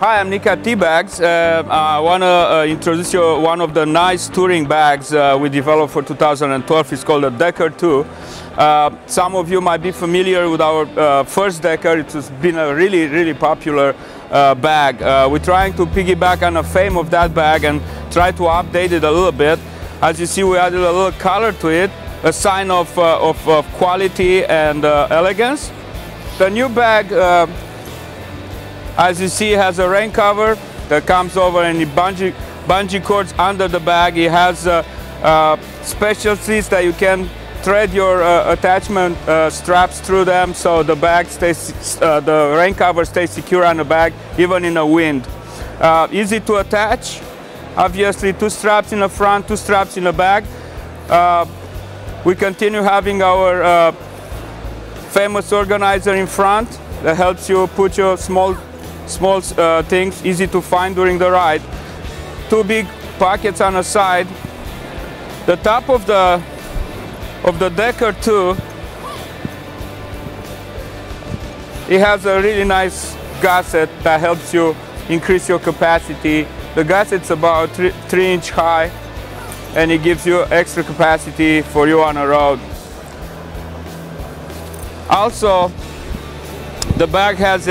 Hi, I'm Nick at T-Bags. I want to introduce you one of the nice touring bags we developed for 2012. It's called the Dekker II. Some of you might be familiar with our first Dekker. It's been a really popular bag. We're trying to piggyback on the fame of that bag and try to update it a little bit. As you see, we added a little color to it, a sign of quality and elegance. The new bag, as you see, it has a rain cover that comes over and the bungee cords under the bag. It has special seats that you can thread your attachment straps through them, so the bag stays, the rain cover stays secure on the bag even in the wind. Easy to attach. Obviously, two straps in the front, two straps in the back. We continue having our famous organizer in front that helps you put your small things easy to find during the ride. Two big pockets on the side. The top of the Dekker II, it has a really nice gusset that helps you increase your capacity. The gusset's about three inch high, and it gives you extra capacity for you on the road. Also, the bag has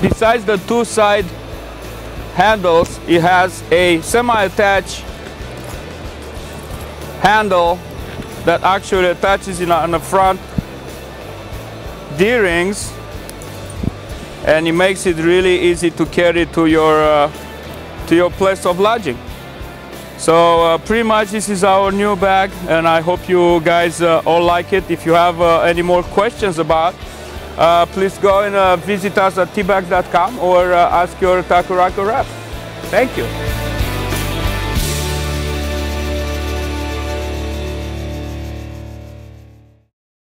besides the two side handles, it has a semi-attached handle that actually attaches on the front D-rings, and it makes it really easy to carry to your place of lodging. So pretty much this is our new bag, and I hope you guys all like it. If you have any more questions about please go and visit us at tbags.com or ask your TakuRaku rep. Thank you.